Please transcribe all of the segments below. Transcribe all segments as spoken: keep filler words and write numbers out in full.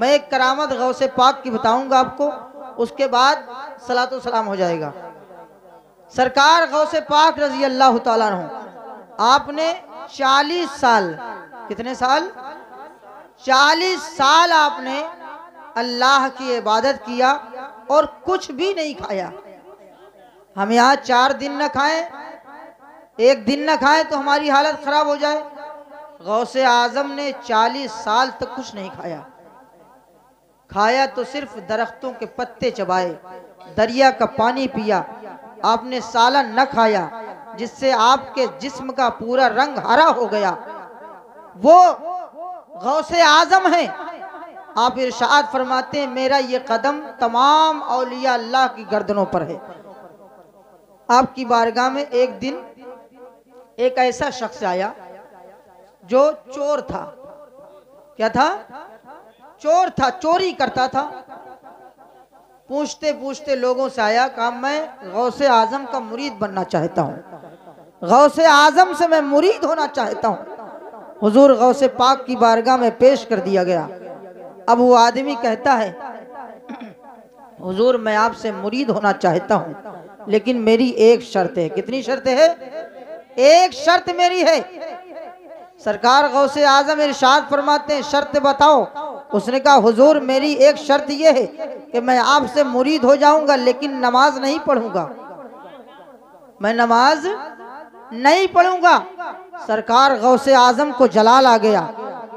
मैं एक करामत गौसे पाक की बताऊंगा आपको, उसके बाद सलातो सलाम हो जाएगा। सरकार गौसे पाक रजी अल्लाह तआला अन्हु आपने चालीस साल, कितने साल, चालीस साल आपने अल्लाह की इबादत किया और कुछ भी नहीं खाया। हम यहाँ चार दिन न खाएं, एक दिन न खाएं तो हमारी हालत खराब हो जाए। गौसे आजम ने चालीस साल तक कुछ नहीं खाया, खाया तो सिर्फ दरख्तों के पत्ते चबाए, दरिया का पानी पिया, आपने सालन न खाया जिससे आपके जिस्म का पूरा रंग हरा हो गया। वो गौसे आजम है। आप इरशाद फरमाते हैं, मेरा ये कदम तमाम औलिया अल्लाह की गर्दनों पर है। आपकी बारगाह में एक दिन एक ऐसा शख्स आया जो चोर था, क्या था, चोर था, चोरी करता था। पूछते पूछते लोगों से आया, कहा मैं गौसे आजम का मुरीद बनना चाहता हूँ, गौसे आजम से मैं मुरीद होना चाहता हूँ। हुजूर गौसे पाक की बारगाह में पेश कर दिया गया। अब वो आदमी कहता है, हुजूर मैं आपसे मुरीद होना चाहता हूँ, लेकिन मेरी एक शर्त है। कितनी शर्त है? एक शर्त मेरी है। सरकार गौसे आजम इरशाद फरमाते हैं, शर्त बताओ। उसने कहा, हुजूर मेरी एक शर्त यह है कि मैं आपसे मुरीद हो जाऊंगा लेकिन नमाज नहीं पढ़ूंगा, मैं नमाज नहीं पढ़ूंगा। सरकार गौसे आजम को जलाल आ गया,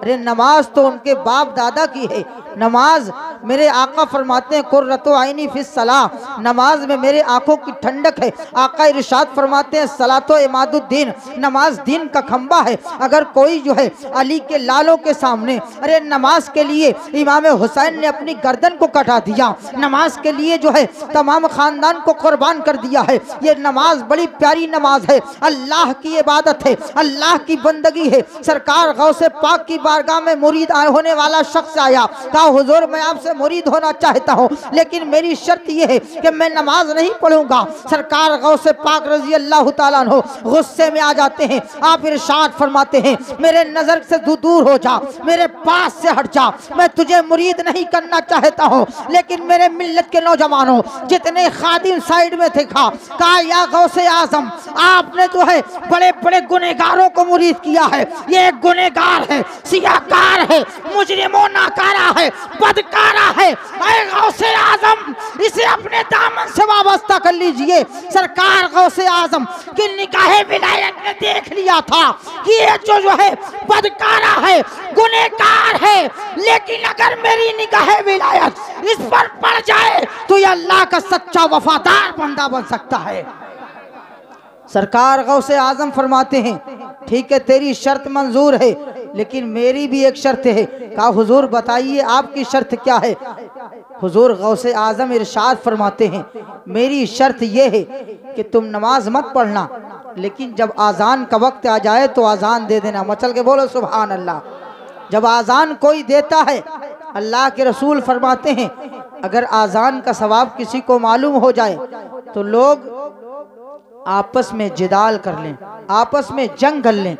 अरे नमाज तो उनके बाप दादा की है, नमाज, मेरे आका फरमाते हैं कुर्रतु आइनी फिस सलाह, नमाज में मेरे आंखों की ठंडक है। आका इरशाद फरमाते हैं सलातो इमादुद्दीन, नमाज दीन का खंबा है। अगर कोई जो है अली के लालों के सामने, अरे नमाज के लिए इमाम हुसैन ने अपनी गर्दन को कटा दिया, नमाज के लिए जो है तमाम खानदान को कुर्बान कर दिया है। ये नमाज बड़ी प्यारी नमाज है, अल्लाह की इबादत है, अल्लाह की बंदगी है। सरकार गौसे पाक की बारगाह में मुरीद होने वाला शख्स आया, कहा हुजूर मैं आपसे मुरीद होना चाहता हूँ, लेकिन मेरी शर्त यह है कि मैं नमाज नहीं पढ़ूंगा। सरकार गौसे पाक रजी अल्लाह ताला अन्हु गुस्से में आ जाते हैं। आप इरशाद फरमाते हैं, मेरे नजर से दूर हो जा, मेरे पास से हट जा, मैं तुझे मुरीद नहीं करना चाहता हूँ। लेकिन मेरे मिल्लत के नौजवानों, जितने खादिम साइड में थे, कहा या गौसे आजम आपने तो है बड़े बड़े गुनहगारों को मुरीद किया है, ये एक गुनहगार है, सियाकार है, मुजरिमों नाकारा है, बदकारा है। ऐ गौसे आजम इसे अपने दामन से वाबस्ता कर लीजिए। सरकार गौसे आजम की निगाहे विलायत ने देख लिया था कि ये जो जो है बदकारा है, गुनहगार है, लेकिन अगर मेरी निगाहे विलायत इस पर पड़ जाए तो ये अल्लाह का सच्चा वफादार बंदा बन सकता है। सरकार गौसे आजम फरमाते हैं, ठीक है तेरी शर्त मंजूर है, लेकिन मेरी भी एक शर्त है। कहा हुजूर बताइए आपकी शर्त क्या है। हुजूर गौसे आजम इरशाद फरमाते हैं, मेरी शर्त यह है कि तुम नमाज मत पढ़ना, लेकिन जब आज़ान का वक्त आ जाए तो आज़ान दे देना। मचल के बोलो सुभान अल्लाह। जब आज़ान कोई देता है, अल्लाह के रसूल फरमाते हैं, अगर आज़ान का सवाब किसी को मालूम हो जाए तो लोग आपस में जिदाल कर लें, आपस में जंग कर लें।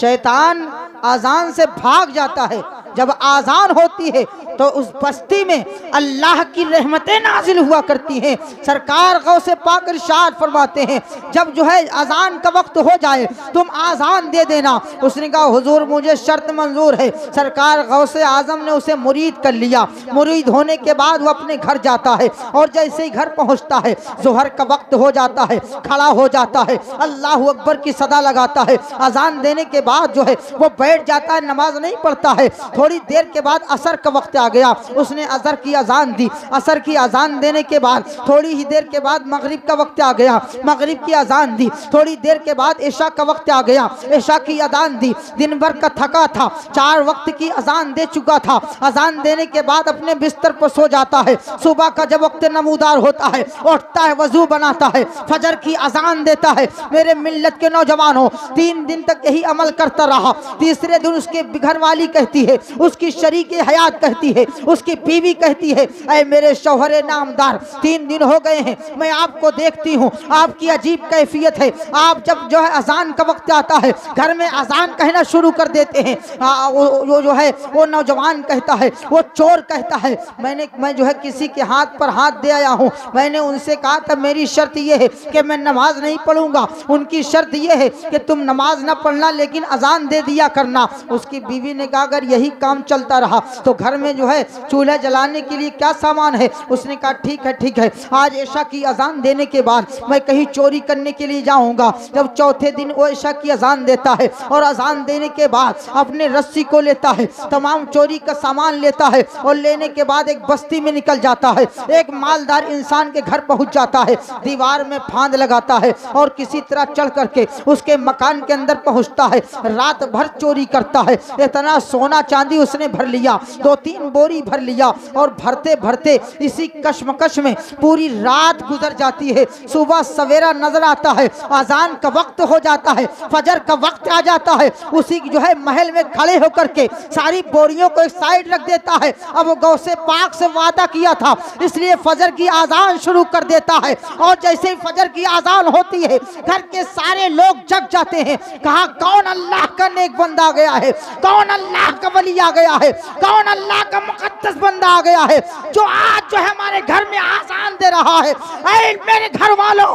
शैतान आज़ान से भाग जाता है। जब आज़ान होती है तो उस बस्ती में अल्लाह की रहमतें नाजिल हुआ करती हैं। सरकार गौसे पाक इरशाद फरमाते हैं, जब जो है आज़ान का वक्त हो जाए तुम आज़ान दे देना। उसने कहा हुजूर मुझे शर्त मंजूर है। सरकार गौसे आजम ने उसे मुरीद कर लिया। मुरीद होने के बाद वो अपने घर जाता है और जैसे ही घर पहुँचता है जोहर का वक्त हो जाता है, खड़ा हो जाता है, अल्लाह अकबर की सदा लगाता है। आज़ान देने के बाद जो है वो बैठ जाता है, नमाज नहीं पढ़ता है। थोड़ी देर के बाद असर का वक्त आ गया, उसने असर की अजान दी। असर की अजान देने के बाद थोड़ी ही देर के बाद मगरिब का वक्त आ गया, मगरिब की अजान दी। थोड़ी देर के बाद ईशा का वक्त आ गया, ईशा की अजान दी। दिन भर का थका था, चार वक्त की अजान दे चुका था। अजान देने के बाद अपने बिस्तर पर सो जाता है। सुबह का जब वक्त नमूदार होता है, उठता है, वजू बनाता है, फजर की अजान देता है। मेरे मिल्लत के नौजवानों, तीन दिन तक यही अमल करता रहा। तीसरे दिन उसके घरवाली कहती है उसकी शरीक हयात कहती है, उसकी बीवी कहती है, अरे मेरे शौहरे नामदार तीन दिन हो गए हैं मैं आपको देखती हूँ, आपकी अजीब कैफियत है, आप जब जो है अजान का वक्त आता है घर में अजान कहना शुरू कर देते हैं। आ, वो जो है वो नौजवान कहता है, वो चोर कहता है, मैंने मैं जो है किसी के हाथ पर हाथ दे आया हूँ, मैंने उनसे कहा था मेरी शर्त यह है कि मैं नमाज नहीं पढ़ूंगा, उनकी शर्त यह है कि तुम नमाज ना पढ़ना लेकिन अजान दे दिया करना। उसकी बीवी ने कहा अगर यही काम चलता रहा तो घर में जो है चूल्हा जलाने के लिए क्या सामान है। उसने कहा ठीक है ठीक है, आज ऐशा की अजान देने के बाद मैं कहीं चोरी करने के लिए जाऊंगा। जब चौथे दिन वो ऐशा की अजान देता है और अजान देने के बाद अपने रस्सी को लेता है, तमाम चोरी का सामान लेता है और लेने के बाद एक बस्ती में निकल जाता है, एक मालदार इंसान के घर पहुंच जाता है, दीवार में फांद लगाता है और किसी तरह चढ़ करके उसके मकान के अंदर पहुंचता है। रात भर चोरी करता है, इतना सोना चांदी उसने भर लिया, दो तीन बोरी भर लिया और भरते भरते इसी कशमकश में पूरी रात गुजर जाती है। सुबह सवेरा नजर आता है, अजान का वक्त हो जाता है, फजर का वक्त आ जाता है, उसी जो है महल में खड़े होकर के सारी बोरियों को एक साइड रख देता है। अब वो गौसे पाक से वादा किया था इसलिए फजर की अजान शुरू कर देता है और जैसे ही फजर की अजान होती है घर के सारे लोग जग जाते हैं। कहा कौन अल्लाह का नेक बंदा आ गया है, कौन अल्लाह का वली आ गया है, कौन अल्लाह का मुकद्दस बंदा आ गया है जो आज जो है हमारे घर में आजान दे रहा है। ऐ मेरे घर वालों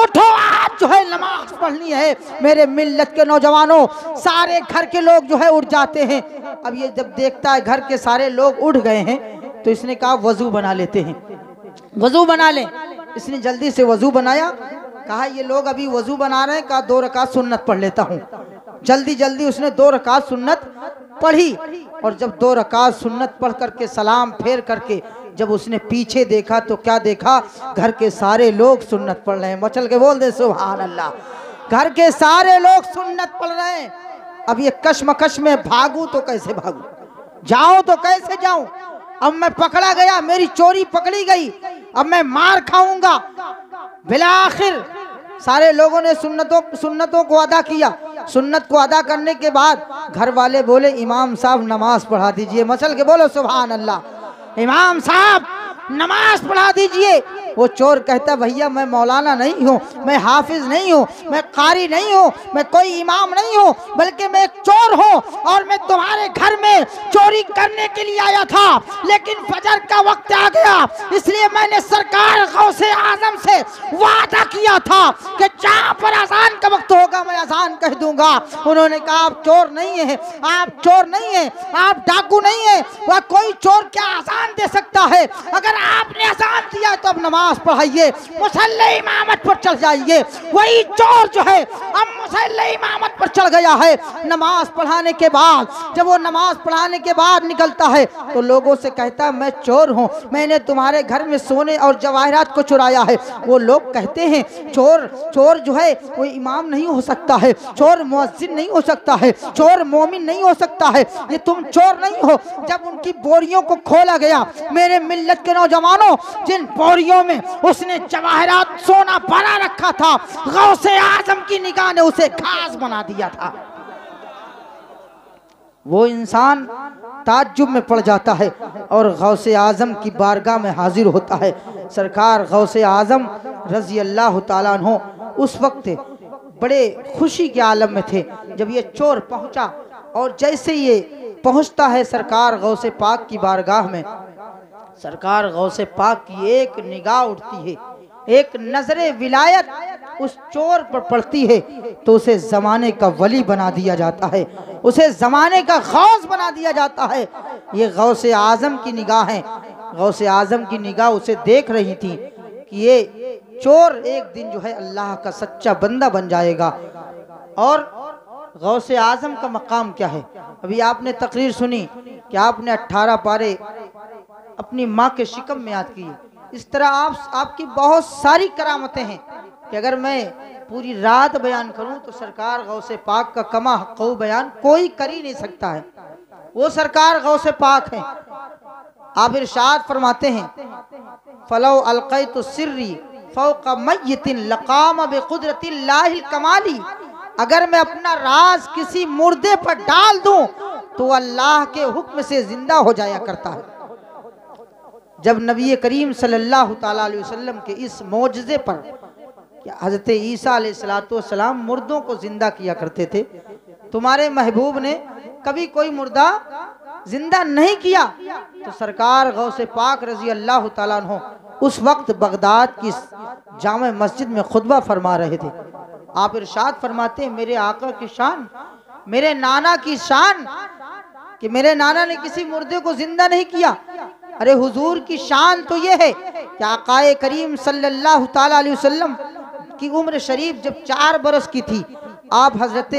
उठो, आज जो है नमाज पढ़नी है। मेरे मिल्लत के नौजवानों, सारे घर के लोग जो है उठ जाते हैं। अब ये जब देखता है घर के सारे लोग उठ गए हैं तो इसने कहा वजू बना लेते हैं, वजू बना लें। इसने जल्दी से वजू बनाया, कहा ये लोग अभी वजू बना रहे हैं, कहा दो रकात सुन्नत पढ़ लेता हूँ। जल्दी जल्दी उसने दो रकात सुन्नत पढ़ी और जब दो रकात सुन्नत पढ़ करके सलाम फेर करके जब उसने पीछे देखा तो क्या देखा, घर के सारे लोग सुन्नत पढ़ रहे हैं। मचल के बोल दे सुभान अल्लाह, घर के सारे लोग सुन्नत पढ़ रहे हैं। अब ये कशमकश में भागू तो कैसे भागू, जाऊं तो कैसे जाऊं, अब मैं पकड़ा गया, मेरी चोरी पकड़ी गई, अब मैं मार खाऊंगा। बिलाखिर सारे लोगों ने सुन्नतों सुन्नतों को अदा किया। सुन्नत को अदा करने के बाद घर वाले बोले इमाम साहब नमाज पढ़ा दीजिए। मसल के बोलो सुभान अल्लाह, इमाम साहब नमाज पढ़ा दीजिए। वो चोर कहता भैया मैं मौलाना नहीं हूँ, मैं हाफिज नहीं हूँ, मैं कारी नहीं हूँ, मैं कोई इमाम नहीं हूँ, बल्कि मैं एक चोर हूँ और मैं तुम्हारे घर में चोरी करने के लिए आया था, लेकिन फजर का वक्त आ गया इसलिए मैंने सरकार गौसे आजम से वादा किया था कि जहाँ पर अजान का वक्त होगा मैं अजान कह दूंगा। उन्होंने कहा आप चोर नहीं है, आप चोर नहीं है, आप डाकू नहीं है, वह कोई चोर क्या अजान दे सकता है, अगर आपने अजान दिया तो अब नमाज पढ़ाइए, मुसल्ले इमामत पर चढ़ जाइए। वही चोर जो है अब मुसल्ले इमामत पर चढ़ गया है। नमाज पढ़ाने के बाद जब वो नमाज पढ़ाने के बाद निकलता है तो लोगों से कहता है मैं चोर हूँ, मैंने तुम्हारे घर में सोने और जवाहरात को चुराया है। वो लोग कहते हैं चोर चोर जो है वो इमाम नहीं हो सकता है, चोर मुअज्जिन नहीं हो सकता है, चोर मोमिन नहीं हो सकता है, ये तुम चोर नहीं हो। जब उनकी बोरियों को खोला गया मेरे मिल्लत के नौजवानों, जिन बोरियों में उसने जवाहरात सोना भरा रखा था, गौसे आजम की निगाह ने उसे घास बना दिया था। वो इंसान ताज्जुब में पड़ जाता है और गौसे आजम की बारगाह में हाजिर होता है। सरकार गौसे आजम रजी अल्लाह ताला अन्हो उस वक्त बड़े खुशी के आलम में थे जब ये चोर पहुंचा, और जैसे ये पहुंचता है सरकार गौसे पाक की बारगाह में, सरकार गौसे पाक की एक निगाह उठती है, एक नजरे विलायत उस चोर पर पड़ती है तो उसे जमाने का वली बना दिया जाता है, उसे जमाने का गौस बना दिया जाता है। ये गौसे आजम की निगाह है, गौसे आजम की निगाह उसे देख रही थी कि ये चोर एक दिन जो है अल्लाह का सच्चा बंदा बन जाएगा। और गौसे आजम का मकाम क्या है, अभी आपने तकरीर सुनी कि आपने अट्ठारह पारे अपनी माँ के शिकम में याद की। इस तरह आप आपकी बहुत सारी करामतें हैं कि अगर मैं पूरी रात बयान करूं तो सरकार गौसे पाक का कमा हक़ बयान कोई कर ही नहीं सकता है। वो सरकार गौसे पाक है। आप इरशाद फरमाते हैं फलो अलक़ैतु सिर्री फ़ौक़ मय्यतिन लक़ाम बिक़ुद्रतिल्लाहिल कमाली, अगर मैं अपना राज किसी मुर्दे पर डाल दूं तो अल्लाह के हुक्म से जिंदा हो जाया करता है। जब नबी करीम सल्लल्लाहु ताला अलैहि वसल्लम के इस मौजज़े पर हज़रत ईसा अलैहिस्सलाम मुर्दों को जिंदा किया करते थे, तुम्हारे महबूब ने कभी कोई मुर्दा जिंदा नहीं किया, तो सरकार गौसे पाक रजी अल्लाह ताला अन्हो उस वक्त बगदाद की जामे मस्जिद में खुतबा फरमा रहे थे। आप इरशाद फरमाते हैं, मेरे आका की शान, मेरे नाना की शान कि मेरे नाना ने किसी मुर्दे को जिंदा नहीं किया। अरे हुजूर की शान तो ये है कि आकाए करीम सल्लल्लाहु ताला अलैहि वसल्लम की उम्र शरीफ जब चार बरस की थी, आप हजरत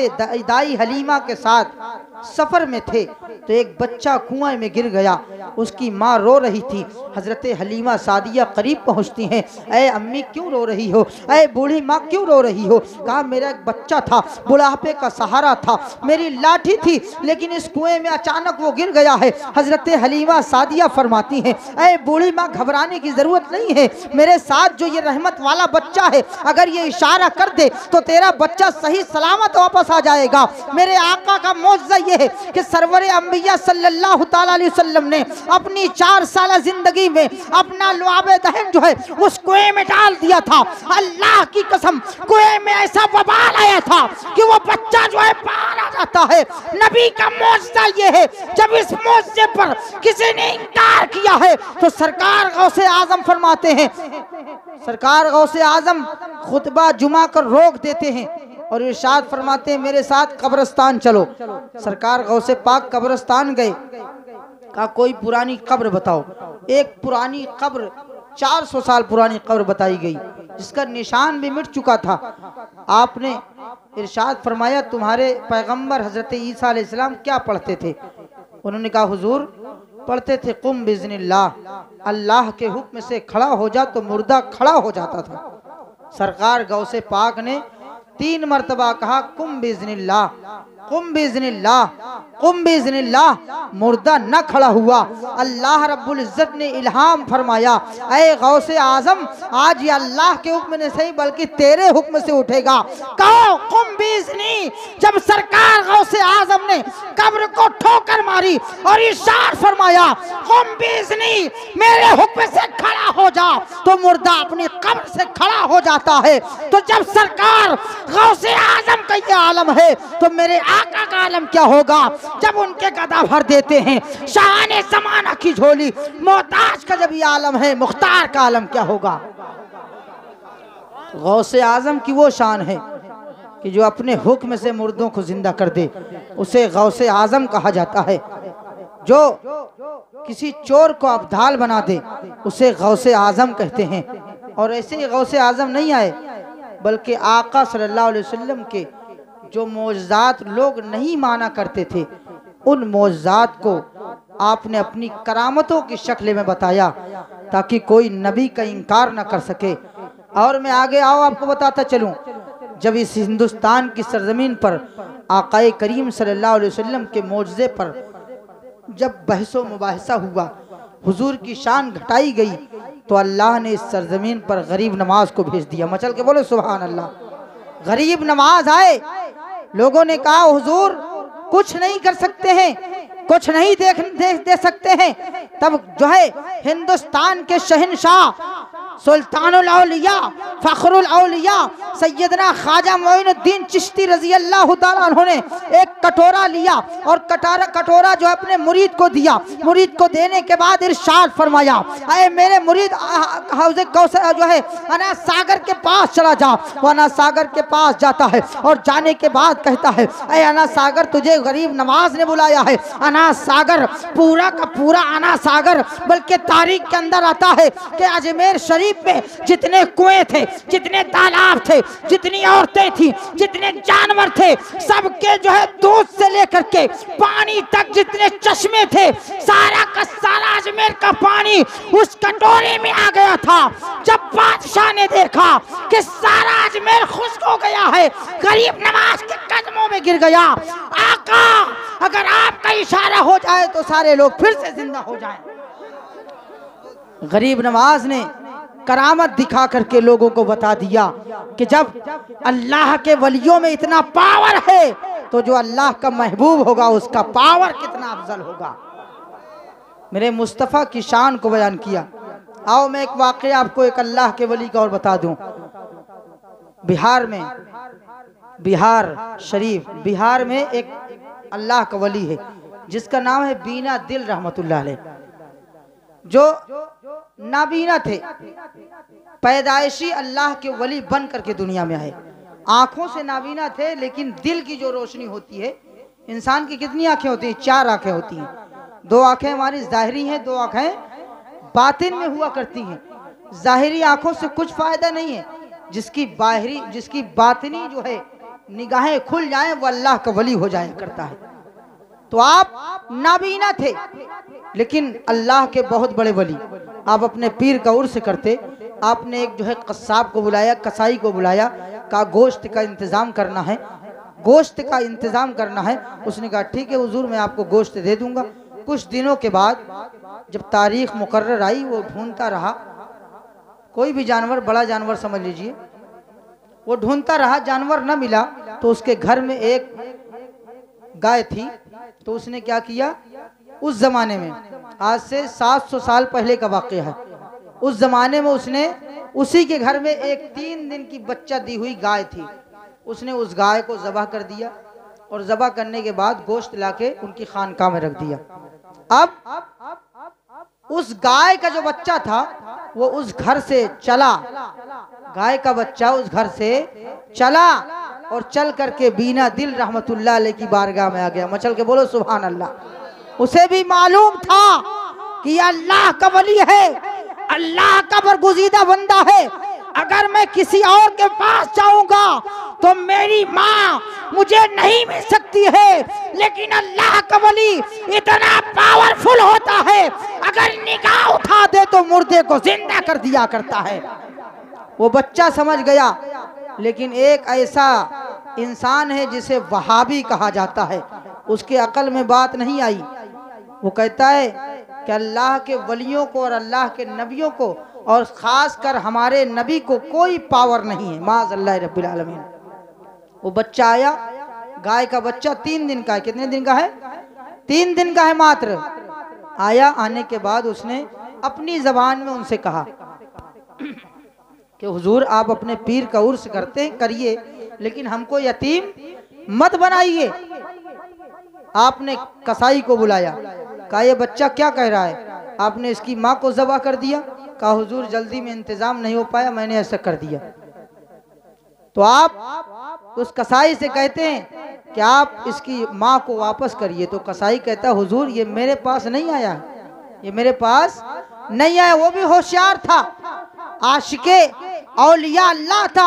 दाई हलीमा के साथ सफर में थे, तो एक बच्चा कुएं में गिर गया, उसकी माँ रो रही थी। हजरत हलीमा सादिया करीब पहुँचती हैं, ऐ अम्मी क्यों रो रही हो, ऐ बूढ़ी माँ क्यों रो रही हो। कहा, मेरा एक बच्चा था, बुढ़ापे का सहारा था, मेरी लाठी थी, लेकिन इस कुएं में अचानक वो गिर गया है। हजरत हलीमा सादिया फरमाती हैं, ऐ बूढ़ी माँ घबराने की ज़रूरत नहीं है, मेरे साथ जो ये रहमत वाला बच्चा है, अगर ये इशारा कर दे तो तेरा बच्चा सही सलामत वापस आ जाएगा। मेरे आका का मौजज़ा ये है कि सरवर अंबिया सल्लल्लाहु ताला अलैहि वसल्लम ने अपनी चार साल जिंदगी में अपना लुआबे दहन जो है उस कुएं में डाल दिया था। अल्लाह की कसम, कुएं में ऐसा बवाल आया था कि वो बच्चा जो है बाहर आ जाता है। नबी का मौजज़ा ये है, जब इस मौजज़े पर किसी ने इनकार किया है तो सरकार गौसे आजम फरमाते हैं, सरकार गौसे आजम खुतबा जुमा कर रोक देते हैं और इरशाद फरमाते हैं, मेरे साथ कब्रस्तान चलो। सरकार गौसे पाक कब्रस्तान गए, कहा कोई पुरानी कब्र बताओ। एक पुरानी कब्र, चार सौ साल पुरानी कब्र बताई गई, जिसका निशान भी मिट चुका था। आपने इरशाद फरमाया, तुम्हारे पैगंबर हजरत ईसा अलैहिस्सलाम क्या पढ़ते थे? उन्होंने कहा, हुजूर पढ़ते थे कुम बिज़निल्लाह, अल्लाह के हुक्म से खड़ा हो जा, तो मुर्दा खड़ा हो जाता था। सरकार गौसे पाक ने तीन मरतबा कहा, कुम बिज़निल्लाह, कुम बिज़निल्लाह, कुम बिज़निल्लाह, मुर्दा न खड़ा हुआ। अल्लाह रब्बुल इज़्ज़त ने इल्हाम फरमाया, ऐ गौसे आज़म, आज ये अल्लाह के हुक्म ने सही बल्कि तेरे हुक्म से उठेगा, कहो कुम बिज़नी। जब सरकार गौसे आज़म ने कब्र को ठोकर मारी और इशार फरमाया कुम बिज़नी, मेरे हुक्म से खड़ा हो जा, तो मुर्दा अपनी कब्र से खड़ा हो जाता है। तो जब सरकार गौसे आज़म का ये आलम है, तो मेरे आका का आलम क्या होगा, जब उनके गदा भर देते हैं शाहाने ज़माना की झोली, मोहताज का जब ये आलम है, मुख्तार का आलम क्या होगा। गौसे आज़म की वो शान है कि जो अपने हुक्म से मुर्दों को जिंदा कर दे, उसे गौसे आज़म कहा जाता है। जो किसी चोर को अब्दाल बना दे, उसे गौसे आज़म कहते हैं। और ऐसे गौसे आज़म नहीं आए, बल्कि आका सल्लल्लाहु अलैहि वसल्लम के जो मौजज़ात लोग नहीं माना करते थे, उन मौजज़ात को आपने अपनी करामतों की शक्ल में बताया, ताकि कोई नबी का इनकार ना कर सके। और मैं आगे आओ आपको बताता चलूं, जब इस हिंदुस्तान की सरजमीन पर आकाए करीम सल्लल्लाहु अलैहि वसल्लम के मौजज़े पर जब बहसो मुबाहसा हुआ, हुजूर की शान घटाई गई, तो अल्लाह ने इस सरजमीन पर गरीब नमाज को भेज दिया। मचल के बोलो सुभान अल्लाह। गरीब नमाज आए, लोगों ने कहा, हुजूर कुछ नहीं कर सकते हैं, कुछ नहीं देख दे, दे सकते हैं। तब जो है हिंदुस्तान के शहनशाह, सुल्तानुल औलिया, फखरुल औलिया, सैयदना ख्वाजा मोइनुद्दीन चिश्ती रजी अल्लाह ताला उन्होंने एक कटोरा लिया और कटारा कटोरा जो अपने मुरीद को दिया। मुरीद को देने के बाद इरशाद फरमाया, अरे मेरे मुरीद हौज़ कौसर जो है आना सागर के पास चला जा। वो आना सागर के पास जाता है और जाने के बाद कहता है, अरे आना सागर, तुझे गरीब नमाज ने बुलाया है। आना सागर पूरा का पूरा आना सागर बल्कि तारीख के अंदर आता है कि अजमेर शरीफ में जितने कुएं थे, जितने तालाब थे, जितनी औरतें थी, जितने जानवर थे, सबके जो है दूध से लेकर के पानी तक जितने चश्मे थे, सारा का सारा अजमेर का पानी उस कटोरे में आ गया था। जब बादशाह ने देखा कि सारा अजमेर खुश्क हो गया है, गरीब नवाज के कदमों में गिर गया, आका अगर आपका इशारा हो जाए तो सारे लोग फिर से जिंदा हो जाएं। गरीब नवाज ने करामत दिखा करके लोगों को बता दिया कि जब अल्लाह के वलियों में इतना पावर है तो जो अल्लाह का महबूब होगा उसका पावर कितना अफजल होगा। मेरे मुस्तफ़ा की शान को बयान किया। आओ मैं एक वाकया आपको एक अल्लाह के वली का और बता दूं। बिहार में, बिहार शरीफ, बिहार में एक अल्लाह का वली है जिसका नाम है बीना दिल रहमतुल्लाह अलैह, जो नाबीना थे, पैदाइशी अल्लाह के वली बन करके दुनिया में आए। आँखों से नाबीना थे लेकिन दिल की जो रोशनी होती है, इंसान की कितनी आँखें होती हैं? चार आँखें होती हैं। दो आँखें हमारी ज़ाहिरी हैं, दो आँखें बातिन में हुआ करती हैं। ज़ाहिरी आँखों से कुछ फ़ायदा नहीं है, जिसकी बाहरी जिसकी बातिनी जो है निगाहें खुल जाएं वो अल्लाह का वली हो जाया करता है। तो आप नाबीना थे लेकिन अल्लाह के बहुत बड़े वली। आप अपने पीर का उर्स करते, आपने एक जो है कस्साब को बुलाया, कसाई को बुलाया, कहा गोश्त का इंतज़ाम करना है, गोश्त का इंतज़ाम करना है। उसने कहा ठीक है हुजूर मैं आपको गोश्त दे दूंगा। कुछ दिनों के बाद जब तारीख मुकर्रर आई वो ढूंढता रहा, कोई भी जानवर, बड़ा जानवर समझ लीजिए, वो ढूंढता रहा, जानवर न मिला। तो उसके घर में एक गाय थी, तो उसने क्या किया, उस जमाने में, आज से सात सौ साल पहले का वाक़या है, उस जमाने में उसने उसी के घर में एक तीन दिन की बच्चा दी हुई गाय थी, उसने उस गाय को ज़बह कर दिया और ज़बह करने के बाद गोश्त लाके उनकी खानकाह में रख दिया। अब उस गाय का जो बच्चा था वो उस घर से चला, गाय का बच्चा उस घर से चला और चल करके बीना दिल रहमतुल्लाह अलैह की बारगाह में आ गया। मचल के बोलो सुभान अल्लाह। उसे भी मालूम था कि अल्लाह का वली है, अल्लाह का बरगुज़ीदा बंदा है, अगर मैं किसी और के पास जाऊंगा तो मेरी माँ मुझे नहीं मिल सकती है, लेकिन अल्लाह का वली इतना पावरफुल होता है अगर निगाह उठा दे तो मुर्दे को जिंदा कर दिया करता है। वो बच्चा समझ गया। लेकिन एक ऐसा इंसान है जिसे वहाबी कहा जाता है, उसके अकल में बात नहीं आई। वो कहता है कि अल्लाह के वलियों को और अल्लाह के नबियों को और ख़ास कर हमारे नबी को कोई पावर नहीं है, माज़ल्लाह रब्बिल आलमीन। वो बच्चा आया, गाय का बच्चा, तीन दिन का है, कितने दिन का है? तीन दिन का है मात्र। आया, आने के बाद उसने अपनी ज़बान में उनसे कहा कि हुजूर आप अपने पीर का उर्स करते करिए लेकिन हमको यतीम मत बनाइए। आपने कसाई को बुलाया, कहा ये बच्चा क्या कह रहा है, आपने इसकी माँ को ज़बह कर दिया। कहा हुजूर जल्दी में इंतज़ाम नहीं हो पाया, मैंने ऐसा कर दिया। तो आप उस कसाई से कहते हैं कि आप इसकी माँ को वापस करिए। तो कसाई कहता है हुजूर ये मेरे पास नहीं आया, ये मेरे पास नहीं आया। वो भी होशियार था, आशिके औलिया अल्लाह था,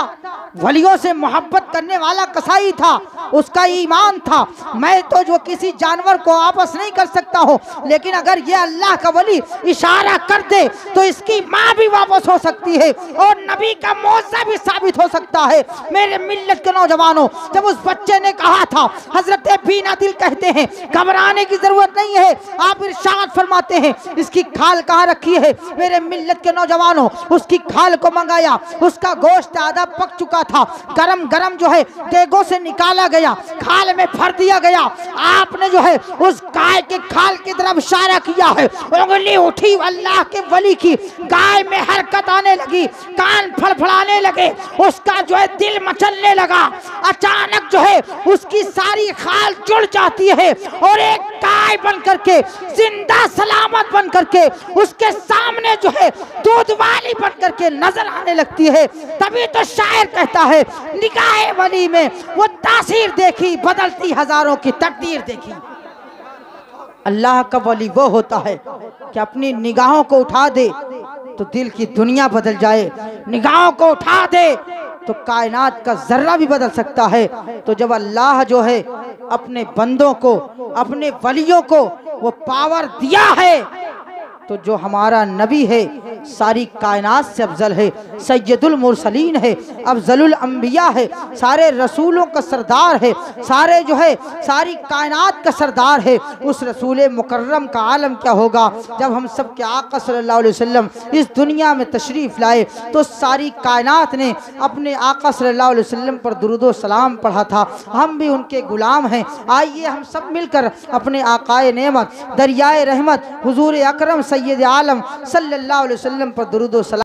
वलियों से मोहब्बत करने वाला कसाई था, उसका ईमान था। मैं तो जो किसी जानवर को वापस नहीं कर सकता हूँ लेकिन अगर ये अल्लाह का वली इशारा कर दे तो इसकी माँ भी वापस हो सकती है और नबी का मौज़ा भी साबित हो सकता है। मेरे मिल्लत के नौजवानों, जब उस बच्चे ने कहा था, हजरत बीना दिल कहते हैं घबराने की ज़रूरत नहीं है। आप इरशाद फरमाते हैं इसकी खाल कहाँ रखी है। मेरे मिल्लत के नौजवानों, उसकी खाल को मंगाया, उसका गोश्त आधा पक चुका था, गरम गरम जो है देगों से निकाला गया, खाल में भर दिया गया। आपने जो है उस गाय के खाल की तरफ इशारा किया है, उंगली उठी अल्लाह के वली की, गाय में हरकत आने लगी, कान फड़फड़ाने लगे, उसका जो है दिल मचलने लगा। अचानक जो है उसकी सारी खाल जुड़ जाती है और एक गाय बन करके, जिंदा सलामत बन करके उसके सामने जो है दूध वाली बन करके नजर आने लगती है। तभी तो शायर कहता है निगाहे वली में वो तासीर देखी, बदलती हजारों की तकदीर देखी। अल्लाह का वली वो होता है कि अपनी निगाहों को उठा दे तो दिल की दुनिया बदल जाए, निगाहों को उठा दे तो कायनात का जर्रा भी बदल सकता है। तो जब अल्लाह जो है अपने बंदों को, अपने वलियों को वो पावर दिया है, तो जो हमारा नबी है सारी कायनात से अफजल है, सैयदुल मुरसलीन है, अफजलुल अंबिया है, सारे रसूलों का सरदार है, सारे जो है सारी कायनात का सरदार है। उस रसूल मुकर्रम का आलम क्या होगा जब हम सब के आका सल्लल्लाहु अलैहि वसल्लम इस दुनिया में तशरीफ़ लाए तो सारी कायनात ने अपने आका सल्लल्लाहु अलैहि वसल्लम पर दुरूद व सलाम पढ़ा था। हम भी उनके गुलाम हैं। आइए हम सब मिलकर अपने आकाए नेमत दरियाए रहमत हुजूर अकरम सैयद आलम सल्लल्लाहु अलैहि वसल्लम पर दुरूद व सलाम